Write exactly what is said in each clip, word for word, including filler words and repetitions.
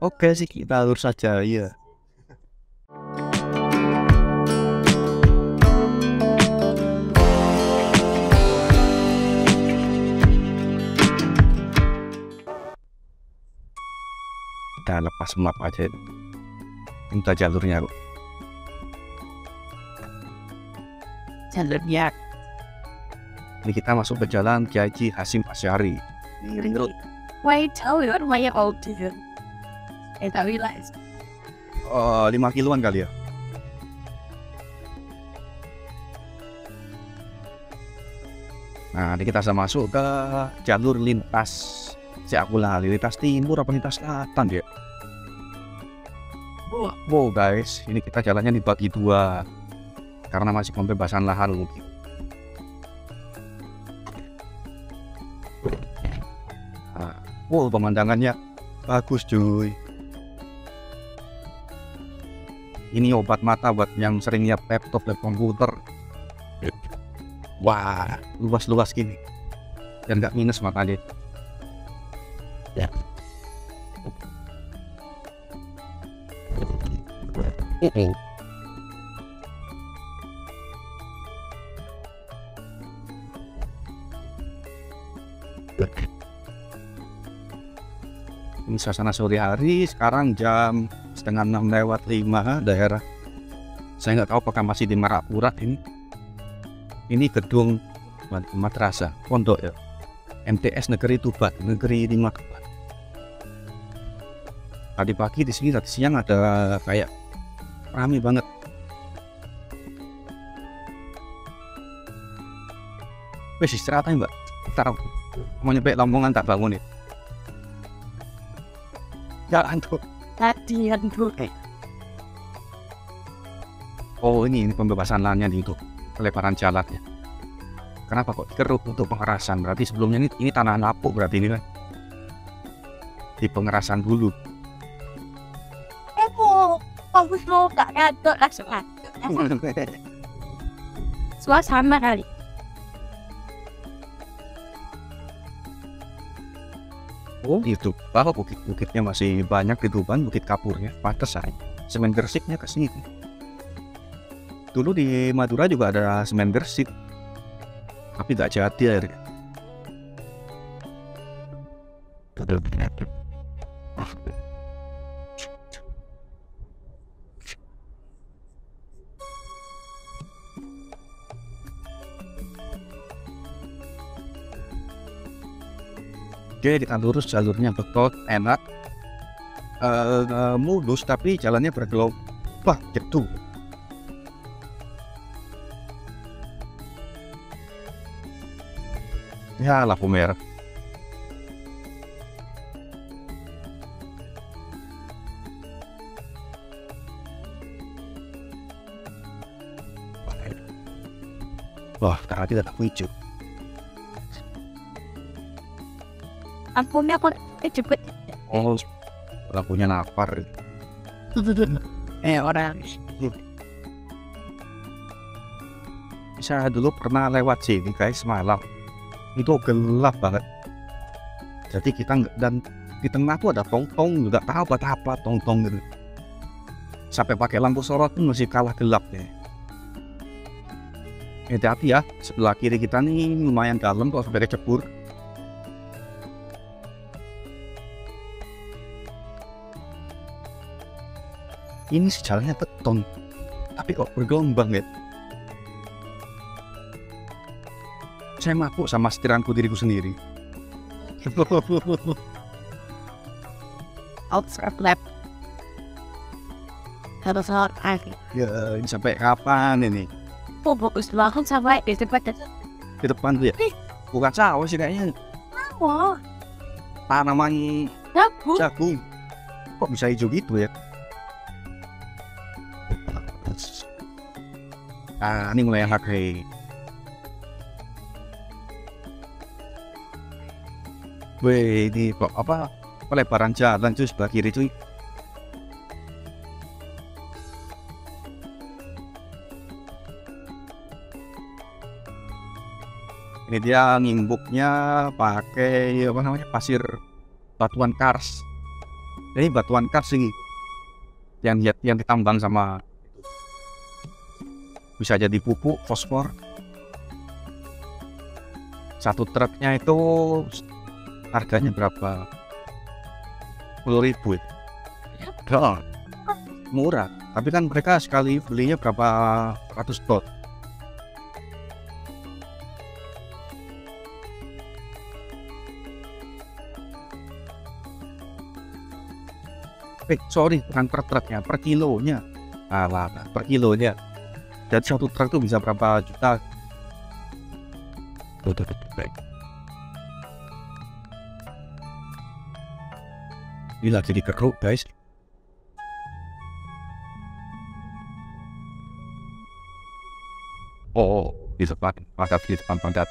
Oke sih, kita alur saja ya. Kita lepas map aja, minta jalurnya kok. Jalurnya ini kita masuk ke jalan Kiai Haji Hasyim Asy'ari. Ring road. Why tell you why you all do it? Eh, tahu lah. Oh, lima kiloan kali ya. Nah, ini kita sudah masuk ke jalur lintas. Saya aku lah, lintas timur apa lintas selatan dia. Wow, wow guys, ini kita jalannya dibagi dua karena masih pembebasan lahan mungkin. Nah, wow, pemandangannya bagus cuy. Ini obat mata buat yang sering lihat laptop dan komputer. Wah, luas-luas gini dan nggak minus matanya. Ya. Uh-uh. Ini suasana sore hari, sekarang jam setengah enam lewat lima daerah. Saya nggak tahu apakah masih di Marapura ini. Ini gedung madrasah pondok ya. M T S Negeri Tuban, Negeri lima Tuban. Tadi pagi di sini, tadi siang ada kayak ramai banget. Wes istirahat aja mbak. Ntar mau nyampe Lamongan tak bangun nih. Ya antuk. Tadi antuk. Oh ini, ini pembebasan lahannya di itu, pelebaran jalannya. Kenapa kok dikeruk untuk pengerasan? Berarti sebelumnya ini, ini tanah lapuk berarti ini kan di pengerasan dulu. Eko, aku mau tak ngaduk langsung ngaduk. Suasana kali. Oh itu, bahwa bukit-bukitnya masih banyak di Tuban, bukit kapurnya, pantes aja. Semen Gresik-nya kesini. Dulu di Madura juga ada semen Gresik. Tapi tidak jadi akhirnya. Oke, kita lurus jalurnya betot, enak, uh, mulus tapi jalannya bergelombang gitu. Ya lampu merah. Wah, karena kita tak hijau. Lampunya kok cepet. Oh, lampunya lapar. Eh orang. Saya dulu pernah lewat sini guys malam. Itu gelap banget, jadi kita nggak, dan di tengah tuh ada tong-tong, nggak tahu buat apa tong-tong gitu. Sampai pakai lampu sorot pun masih kalah gelapnya. Eh, hati-hati ya, sebelah kiri kita nih lumayan dalam kok sampai kecebur. Ini sejalannya beton, tapi kok bergelombang ya. Saya mabuk sama setiranku diriku sendiri. Outside lab. Harus hard akhir. Ya, ini sampai kapan ini? Fokus banget sampai di depan. Di depan tuh ya? Bukan sawah sih kayaknya. Wah. Tanaman jagung. Jagung. Kok bisa hijau gitu ya? Ah, ini mulai hak hei. Wih, ini kok apa pelebaran jalan cuy sebelah kiri cuy. Ini dia ngimbuknya pakai apa namanya pasir batuan kars. Ini batuan kars ini yang yang ditambang sama bisa jadi pupuk fosfor. Satu truknya itu harganya berapa? sepuluh ribu. Dong, murah. Tapi kan mereka sekali belinya berapa ratus ton. Eh, sorry, bukan per truknya, per kilonya. Alah, per kilonya. Dan satu truk itu bisa berapa juta? Ini lagi di keruk guys. Oh, di tempat ada di tempat pandat.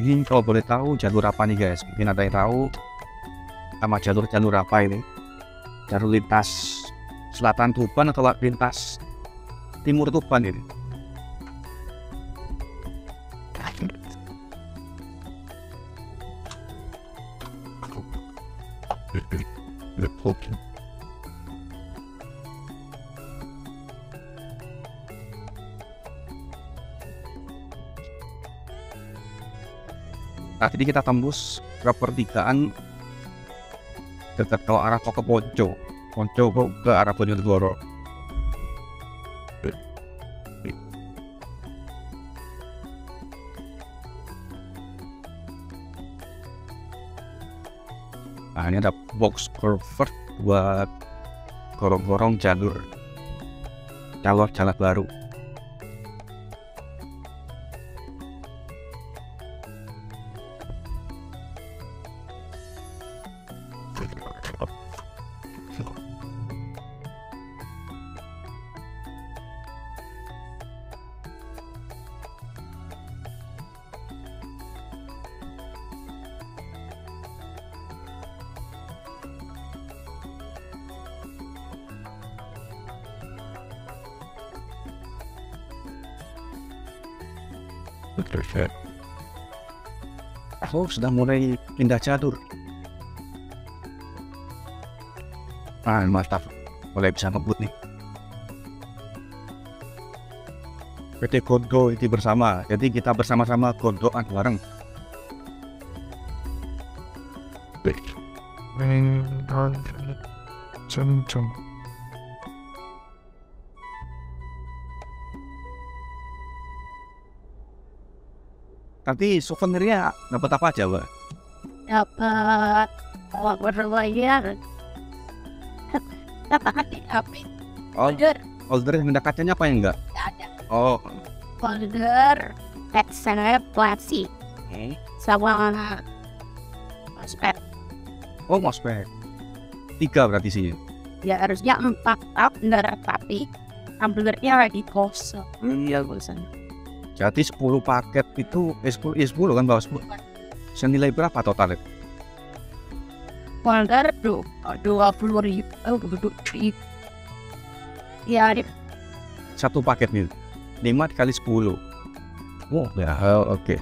Ini kalau boleh tahu jalur apa nih guys? Mungkin ada yang tahu sama jalur-jalur apa ini? Jalur lintas selatan Tuban atau lintas timur Tuban ini? Nah, jadi kita tembus ke pertigaan dekat kalau arah ke Ponco, Ponco ke arah Bojonegoro. Nah, ini ada box cover buat gorong-gorong jalur, jalur jalan baru. Oh, sudah mulai pindah jalur. Ah, mantap, mulai bisa ngebut nih. P T Gondo itu bersama, jadi kita bersama-sama gondoan bareng. Tapi souvenirnya dapat apa aja, Mbak? Dapat wafer layar. Dapat api. Holder. Holder yang ada kacanya apa yang enggak? Enggak ada. Oh. Holder, headset, plastik. Eh, sama mousepad. Oh, mousepad. Tiga berarti sih. Ya harusnya empat, tapi holdernya lagi kosong. Iya, kosong. Jadi sepuluh paket itu eh, sepuluh kan bawa sepuluh. Senilai berapa totalnya? Folder dua dua puluh ribu. Ya, satu paket nih. Lima kali sepuluh. Wow, ya, oke. Okay.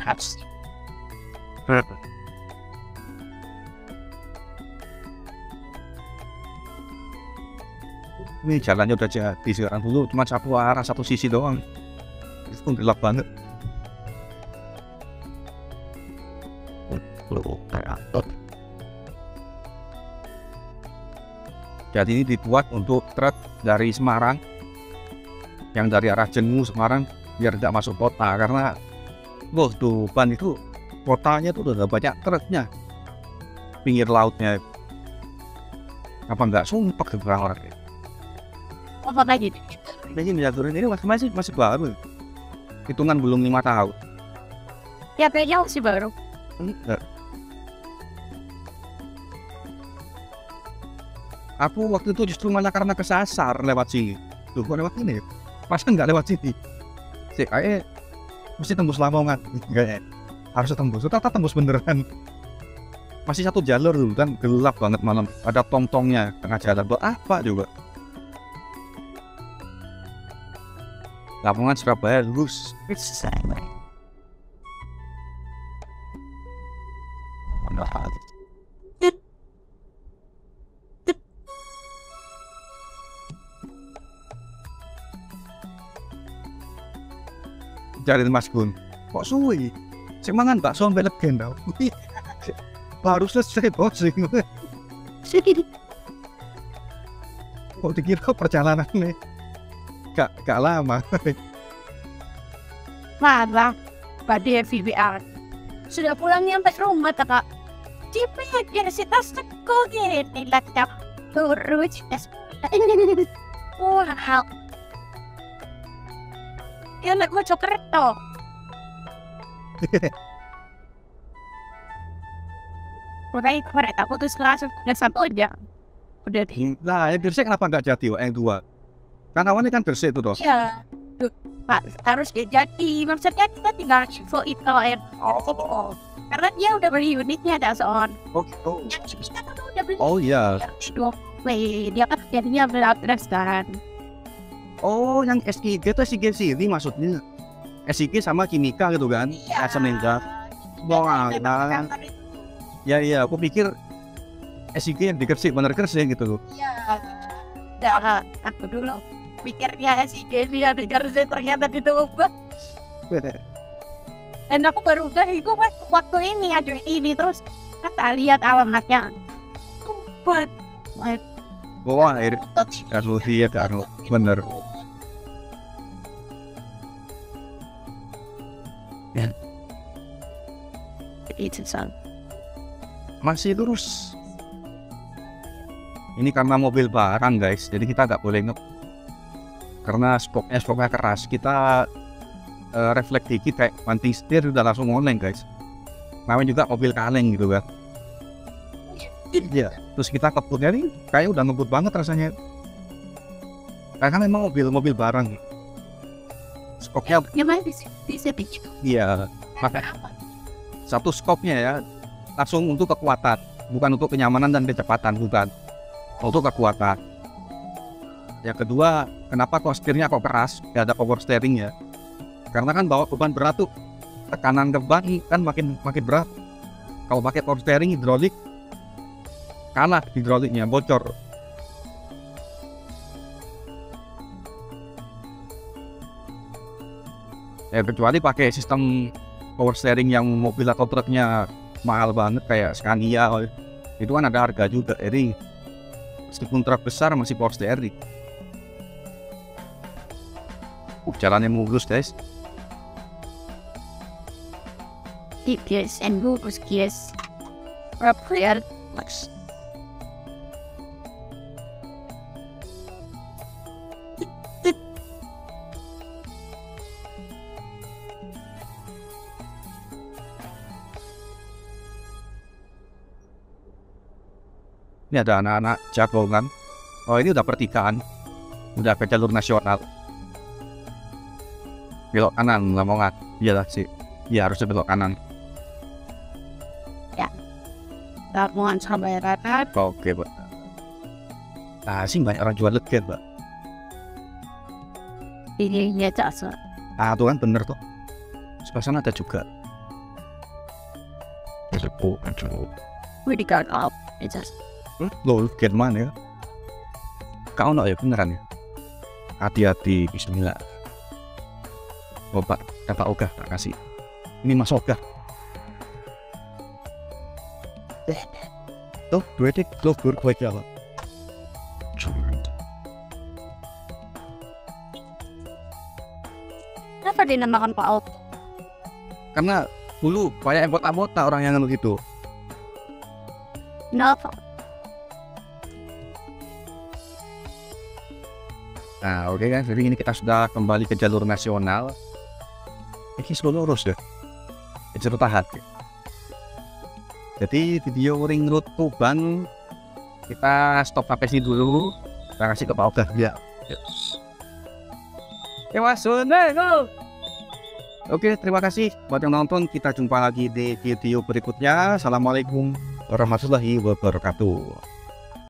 Ini jalannya udah jadi sekarang dulu, cuma satu arah satu sisi doang. Itu gelap banget. Jadi ini dibuat untuk truk dari Semarang yang dari arah Jenu Semarang biar tidak masuk kota, karena loh Tuban itu kotanya tuh udah banyak truknya, pinggir lautnya. Apa enggak sumpah orang-orang ini? Apa lagi? Ini jalur ini masih masih baru. Hitungan belum lima tahun. Ya kayaknya masih baru. Enggak. Aku waktu itu justru malah karena kesasar lewat sini. Tuh, kok lewat sini? Pas enggak lewat sini. Si, kayak mesti tembus Lamongan kayaknya, harus tembus. Ternyata tembus beneran. Masih satu jalur dulu kan, gelap banget malam, ada tong-tongnya tengah jalan. Buat apa juga? Lamongan Surabaya lurus. Cari Mas Gun, kok suwi? Sik mangan bakso mbek legen tau. Baru selesai boxing. Kok dikira perjalanan nih? Gak, gak lama. Malah, badai V B R. Sudah pulang nyampe rumah, kakak. Cipet, universitas sekogir, tidak cap turut. Wow. Ya, nak mau coklat toh. Udah korek, aku tuh langsung dan satu aja. Udah deh. Nah, yang Gresik kenapa nggak jadi? Yang dua. Karena awalnya kan Gresik itu dos. Iya. Pak harus jadi. Maksudnya kita tinggal info itu air. Oh, karena dia udah beli unitnya ada soal. Oh. Oh iya. Wih, dia kan jadinya berlatih sekarang. Oh, yang S I G itu S I G sini maksudnya. S I G sama kimika gitu kan? Asam lengkap. Wah, ya iya, aku pikir S I G yang dikersik bener kersik gitu loh. Iya, udah aku dulu pikirnya S I G dia dikersik, ternyata ditubah. Dan aku baru udah itu waktu ini aja ini terus kata lihat alamatnya Tuban. Wah, air asosiasi aku bener. Ya, itu sang. Masih lurus. Ini karena mobil barang guys, jadi kita nggak boleh ngep. Karena spoknya spoknya keras, kita uh, refleks dikit kayak banting setir udah langsung oleng guys. Namanya juga mobil kaleng gitu kan. Iya. Terus kita ngebutnya nih, kayak udah ngebut banget rasanya. Karena memang mobil-mobil barang. Spoknya. Iya. Maka satu skopnya ya. Langsung untuk kekuatan, bukan untuk kenyamanan dan kecepatan, bukan untuk kekuatan. Yang kedua, kenapa kok setirnya kok keras, gak ada power steering ya? Karena kan bawa beban berat tuh, tekanan beban kan makin makin berat. Kalau pakai power steering hidrolik, kalah hidroliknya, bocor. Ya kecuali pakai sistem power steering yang mobil atau truknya mahal banget kayak Scania itu kan ada harga juga. Jadi meskipun truk besar masih power steering. Uh, jalannya mulus guys. Tipis and mulus guys. Appropriate Max. Ini ada anak-anak jagongan. Oh ini udah pertigaan, udah ke jalur nasional. Belok kanan Lamongan. Iya sih. Iya harusnya belok kanan. Ya. Lamongan Surabaya Rata. Oke pak. Nah sih banyak orang jual legen pak. Ini dia caksa. Ah tuh kan bener tuh. Sepasan ada juga. Sepuluh anjung. We got up. It's just. Loh, gen mana ya? Kau nak ya beneran ya? Hati-hati, bismillah. Bapak, dapat ogah tak kasih. Ini mas ogah. Tuh, dua dek, tuh buruk baik ya. Kenapa dinamakan Pak Out? Karena dulu banyak yang botak-botak orang yang ngeluh gitu. Kenapa? Nah oke kan, jadi ini kita sudah kembali ke jalur nasional. Ini selalu lurus deh. Jalur tahan. Jadi video ring road Tuban kita stop sampai sini dulu. Kita kasih ke Pak Oga. Ya. Ewas, go. Oke, terima kasih buat yang nonton. Kita jumpa lagi di video berikutnya. Assalamualaikum warahmatullahi wabarakatuh.